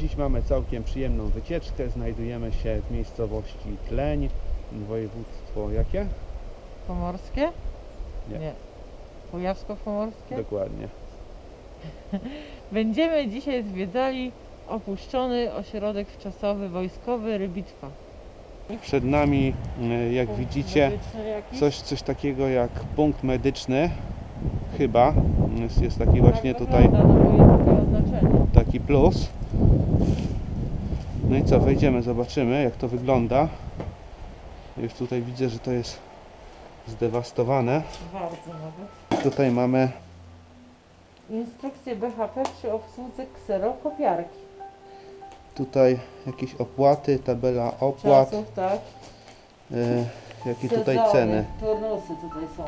Dziś mamy całkiem przyjemną wycieczkę. Znajdujemy się w miejscowości Tleń. Województwo jakie? Pomorskie? Nie. Kujawsko-Pomorskie? Dokładnie. Będziemy dzisiaj zwiedzali opuszczony ośrodek wczasowy wojskowy Rybitwa. Przed nami, jak widzicie, coś takiego jak punkt medyczny. Chyba. Jest taki właśnie tutaj taki plus. No i co, wejdziemy, zobaczymy jak to wygląda. Już tutaj widzę, że to jest zdewastowane. Bardzo nawet. Tutaj mamy instrukcję BHP przy obsłudze kserokopiarki. Tutaj jakieś opłaty, tabela opłat. Czasów, tak. Jakie sezony, tutaj ceny. Turnusy tutaj są.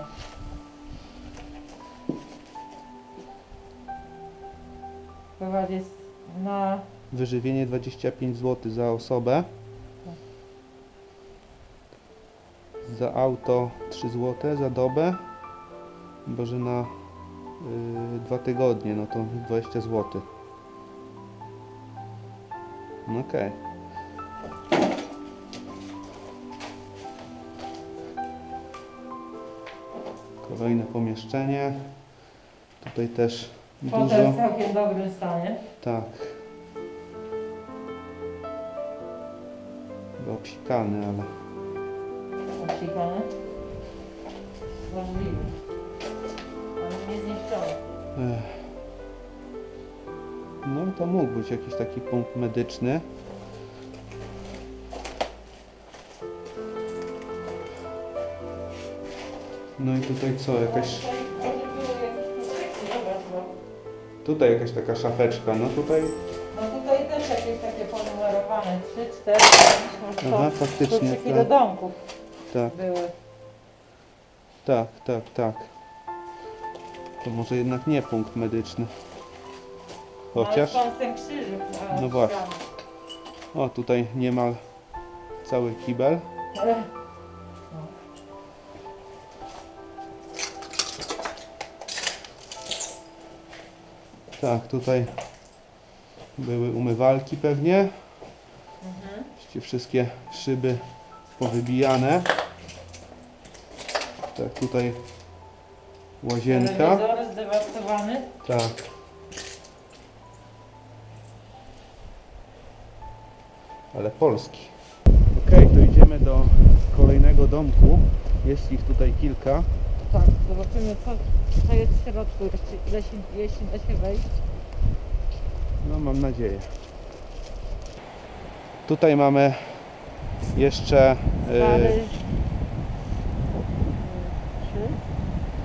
Chyba jest na... Wyżywienie 25 zł za osobę. Za auto 3 zł za dobę, chyba że na 2 tygodnie, no to 20 zł. No okej. Kolejne pomieszczenie. Tutaj też dużo... Potem w całkiem dobrym stanie. Tak. Chyba obsikany, ale... Obsikane? Możliwe. Ale nie zniszczone. No to mógł być jakiś taki punkt medyczny. No i tutaj co? Jakaś... Tutaj jakaś taka szafeczka, no tutaj... No tutaj też jakieś takie ponumerowane. 3, 4, 5, może faktycznie. To do domków. Tak. Były. Tak. To może jednak nie punkt medyczny. Chociaż... Ale ten krzyżyk, no właśnie. O, tutaj niemal cały kibel. Tak, tutaj były umywalki pewnie. Wszystkie szyby powybijane. Tak, tutaj łazienka. Telewizor zdewastowany. Tak. Ale polski. Okej, to idziemy do kolejnego domku. Jest ich tutaj kilka. Tak, zobaczymy co jest w środku, jeśli da się wejść. No mam nadzieję. Tutaj mamy jeszcze...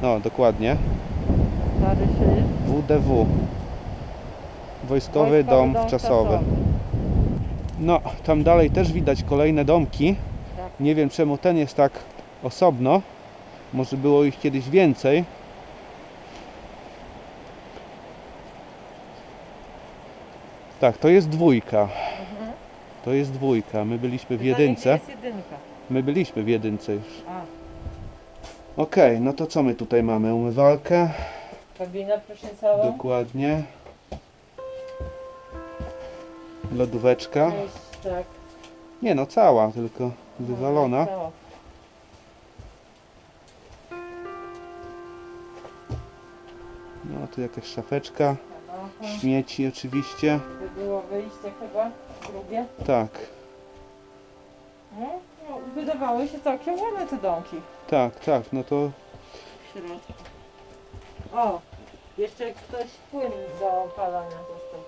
No, dokładnie. WDW. Wojskowy Dom Wczasowy. No, tam dalej też widać kolejne domki. Tak. Nie wiem czemu ten jest tak osobno. Może było ich kiedyś więcej. Tak, to jest dwójka. Mhm. To jest dwójka. My byliśmy w jedynce. My byliśmy w jedynce już. Okej, no to co my tutaj mamy? Umywalkę. Kabina prysznicowa. Dokładnie. Lodóweczka. Jest, tak. Nie no, cała, tylko wywalona. Cała. No tu jakaś szafeczka. Aha. Śmieci oczywiście. By było wyjście chyba, drugie. Tak. No, wydawały się całkiem ładne te domki. Tak, no to... W środku. O! Jeszcze ktoś płyn do opalania został.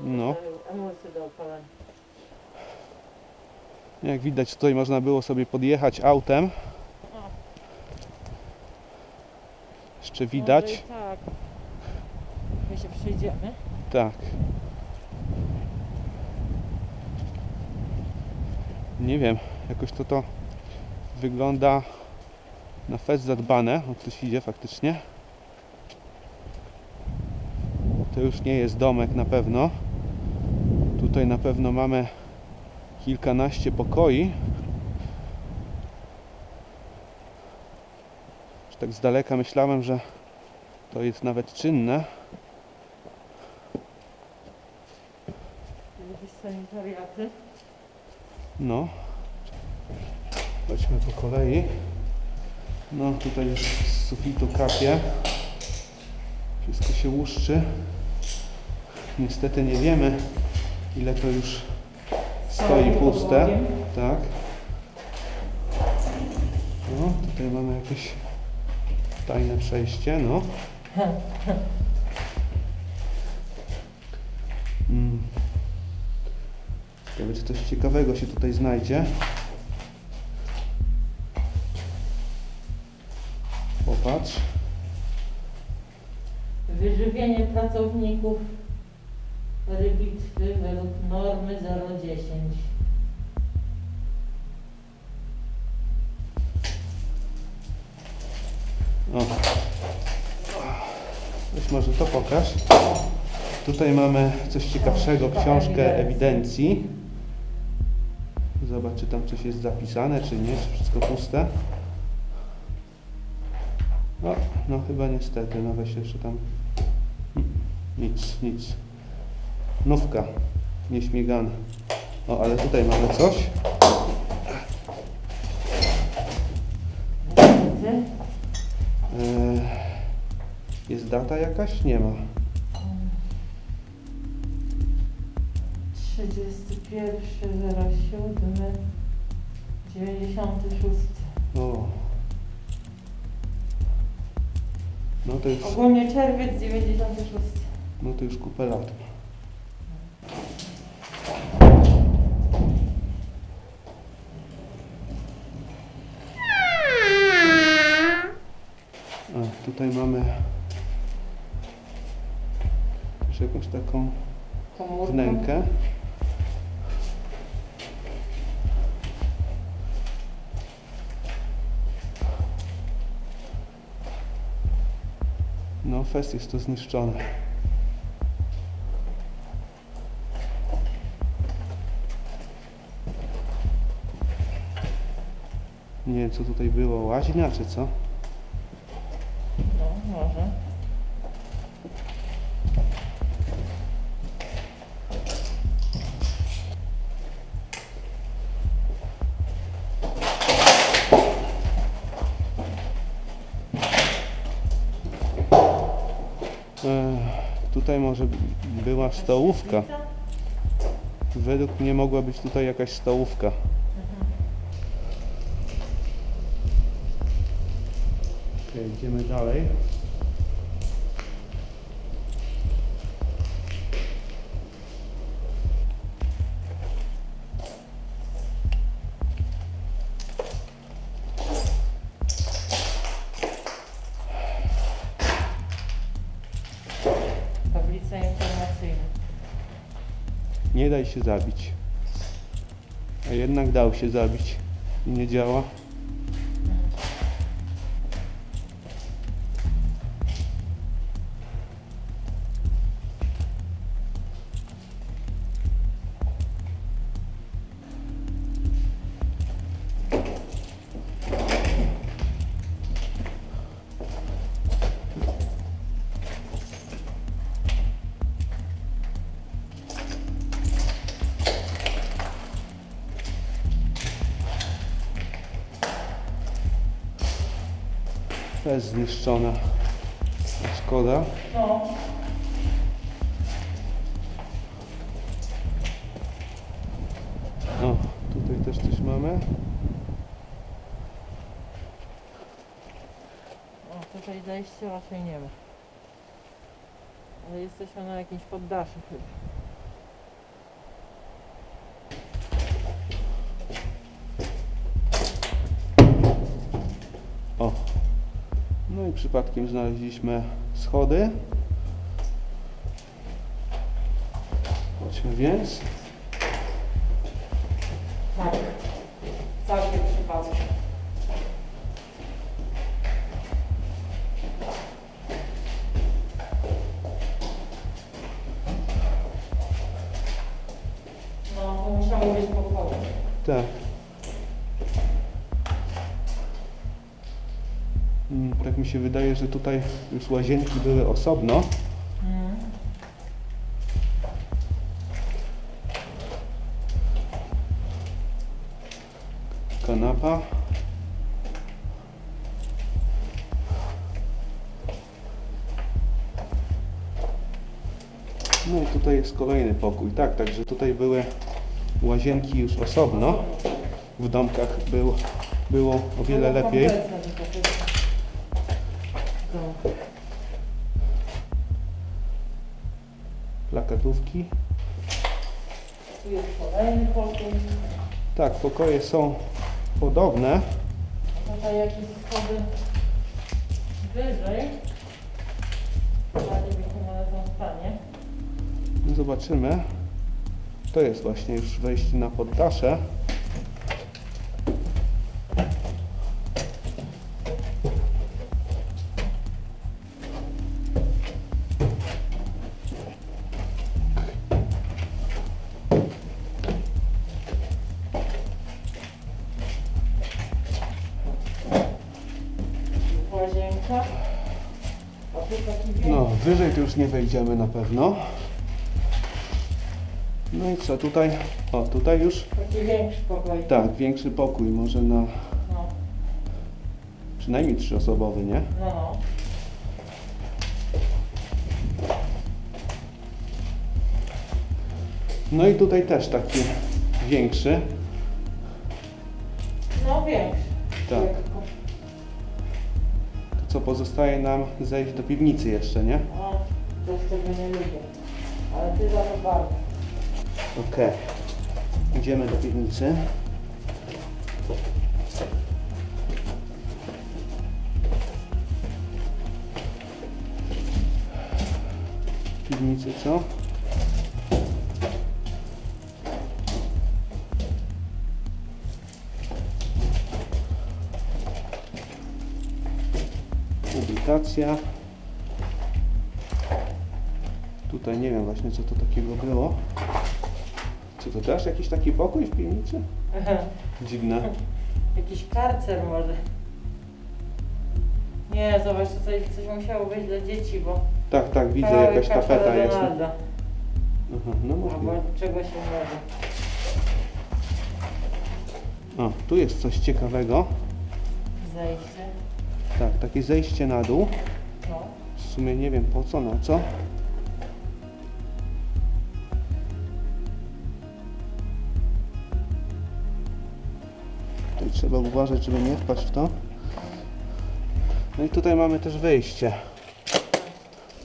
No. Emulsy do opalania. Jak widać tutaj można było sobie podjechać autem. O. Jeszcze widać. Może i tak. My się przyjdziemy. Tak. Nie wiem, jakoś to wygląda na fest zadbane, o ktoś idzie faktycznie. To już nie jest domek na pewno. Tutaj na pewno mamy kilkanaście pokoi. Już tak z daleka myślałem, że to jest nawet czynne. jakieś sanitariaty. No. Chodźmy po kolei. No tutaj już z sufitu kapie. Wszystko się łuszczy. Niestety nie wiemy, ile to już stoi puste. Tak. No, tutaj mamy jakieś tajne przejście, no. Ciekawe, czy coś ciekawego się tutaj znajdzie. Popatrz. Wyżywienie pracowników Rybitwy według normy 0,10. O. Weź może to pokaż. Tutaj mamy coś ciekawszego, książkę ewidencji. Zobacz, czy tam coś jest zapisane, czy nie, czy wszystko puste. O, no chyba niestety, no weź jeszcze tam. Nic, nic. Nówka, nieśmigana. O, ale tutaj mamy coś. Jest data jakaś? Nie ma. 31.07.96. O. No to już... Ogólnie czerwiec 96. No to już kupę lat. A tutaj mamy już jakąś taką wnękę. No, fest jest to zniszczone. Nie wiem, co tutaj było, łaźnia czy co? No, może. Tutaj może była stołówka. Według mnie mogła być tutaj jakaś stołówka. Ok, idziemy dalej. Nie daj się zabić. A jednak dał się zabić i nie działa. Jest zniszczona. Szkoda. No. O, tutaj też coś mamy. O, tutaj zejście raczej nie ma. Ale jesteśmy na jakimś poddaszu chyba. O. No i przypadkiem znaleźliśmy schody. Chodźmy więc. Tak, całkiem przypadkiem. No, to musiało być po pokoju. Tak. Tak mi się wydaje, że tutaj już łazienki były osobno. kanapa. No i tutaj jest kolejny pokój. Tak, także tutaj były łazienki już osobno. W domkach było o wiele lepiej. Plakatówki. Tu jest kolejny pokój. Tak, pokoje są podobne. Tutaj jakieś schody wyżej. Ładnie wykonane są w stanie. Zobaczymy. To jest właśnie już wejście na poddasze. Łazienka. No, wyżej to już nie wejdziemy na pewno. No i co tutaj? O, tutaj już taki większy pokój. Tak, większy pokój, może na przynajmniej trzyosobowy, nie? No. No i tutaj też taki większy. No większy. Tak. To co pozostaje nam zejść do piwnicy jeszcze, nie? No, to już tego nie lubię. Ale ty za to bardzo. Ok, idziemy do piwnicy. W piwnicy co? Publikacja. Tutaj nie wiem właśnie co to takiego było. Czy to też jakiś taki pokój w piwnicy? Aha. Dziwne. Jakiś karcer może. Nie, zobacz, tutaj coś musiało być dla dzieci, bo... Tak, tak, widzę, jakaś tapeta jest. Aha, no albo czegoś innego. O, tu jest coś ciekawego. Zejście. Tak, takie zejście na dół. No. W sumie nie wiem po co, na co. Trzeba uważać, żeby nie wpaść w to. No i tutaj mamy też wyjście.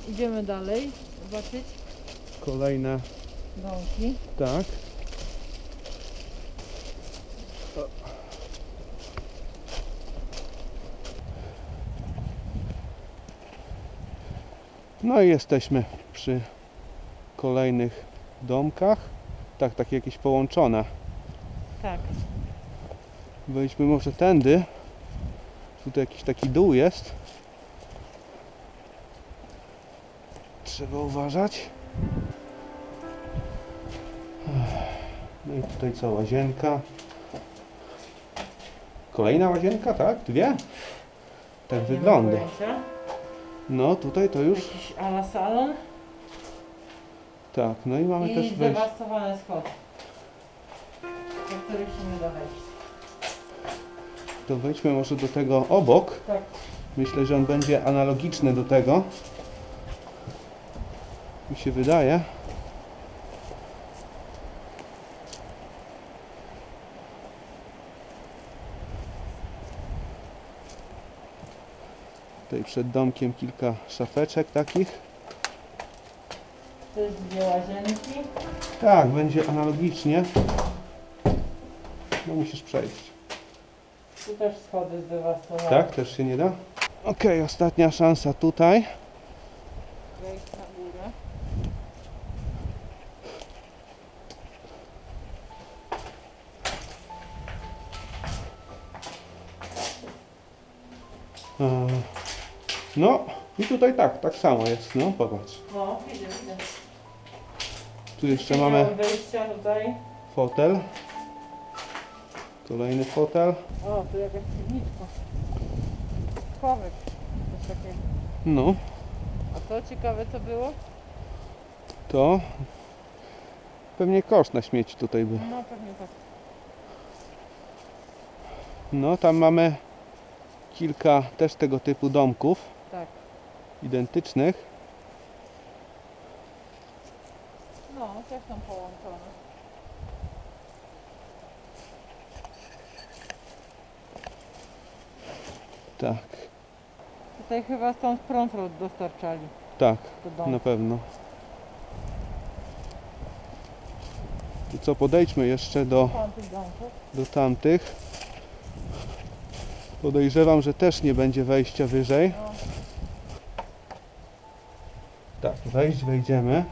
Idziemy dalej, zobaczyć. Kolejne domki. Tak. No i jesteśmy przy kolejnych domkach. Tak, takie jakieś połączone. Tak. Wejdźmy może tędy. Tutaj jakiś taki dół jest. Trzeba uważać. No i tutaj co? Łazienka. Kolejna łazienka, tak? Dwie? Tak wygląda. No tutaj to już... Jakiś ala salon. Tak, no i mamy też wejście. I zdewastowane schody, do których się nie da wejść. To wejdźmy może do tego obok. Tak. Myślę, że on będzie analogiczny do tego. Mi się wydaje. Tutaj przed domkiem kilka szafeczek takich. To jest dwie łazienki. Tak, będzie analogicznie. No musisz przejść. Tu też schody zdewastowane. Tak, też się nie da. Okej, ostatnia szansa tutaj. Wejść na górę. No i tutaj tak samo jest, no popatrz. No, widzę. Tu jeszcze mamy wejścia tutaj. Fotel. Kolejny fotel. O, tu jakaś piwniczka. Schowek. Coś takiego. No. A to ciekawe co było? To... Pewnie kosz na śmieci tutaj był. No, pewnie tak. No tam mamy kilka też tego typu domków, tak, identycznych. No, też są połączone. Tak. Tutaj chyba stąd prąd dostarczali. Tak, do na pewno. I co, podejdźmy jeszcze do tamtych. Podejrzewam, że też nie będzie wejścia wyżej. No. Tak, wejdziemy.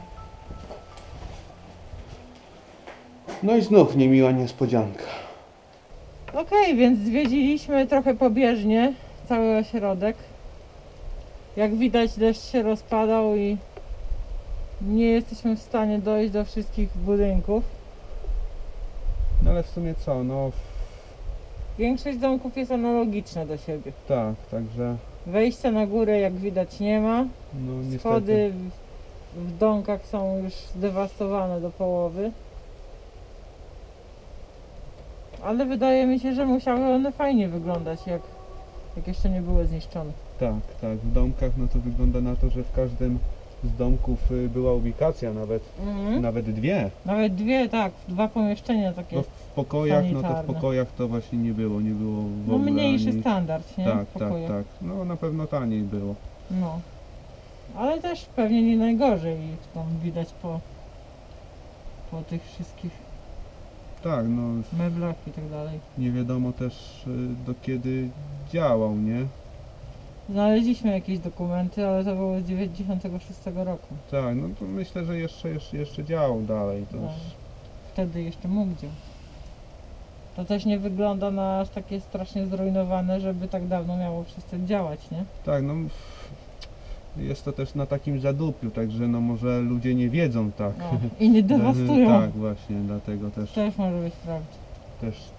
No i znów niemiła niespodzianka. Okej, więc zwiedziliśmy trochę pobieżnie cały ośrodek. Jak widać, deszcz się rozpadał i nie jesteśmy w stanie dojść do wszystkich budynków. No ale w sumie co, no... Większość domków jest analogiczna do siebie. Tak, także... Wejścia na górę jak widać nie ma. No, schody w domkach są już zdewastowane do połowy. Ale wydaje mi się, że musiały one fajnie wyglądać, jak jeszcze nie były zniszczone. Tak, tak. W domkach no to wygląda na to, że w każdym z domków była ubikacja, nawet dwie. Nawet dwie, tak. Dwa pomieszczenia takie. No w pokojach, sanitarne. No to w pokojach to właśnie nie było w ogóle. No mniejszy ani... standard, nie? Tak, tak, tak. No na pewno taniej było. No. Ale też pewnie nie najgorzej tam widać po tych wszystkich... Tak, no... meblach i tak dalej. Nie wiadomo też do kiedy działał, nie? Znaleźliśmy jakieś dokumenty, ale to było z 96 roku. Tak, no to myślę, że jeszcze działał dalej. To no, już... Wtedy jeszcze mógł działać. To też nie wygląda na aż takie strasznie zrujnowane, żeby tak dawno miało przestać działać, nie? Tak, no... Jest to też na takim zadupiu, także no może ludzie nie wiedzą tak. No, i nie dewastują. Tak właśnie, dlatego też... Też może być prawda.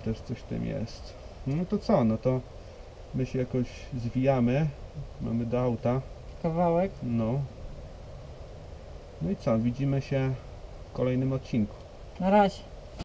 Też coś w tym jest. No to co, no to my się jakoś zwijamy. Mamy do auta. Kawałek. No. No i co, widzimy się w kolejnym odcinku. Na razie.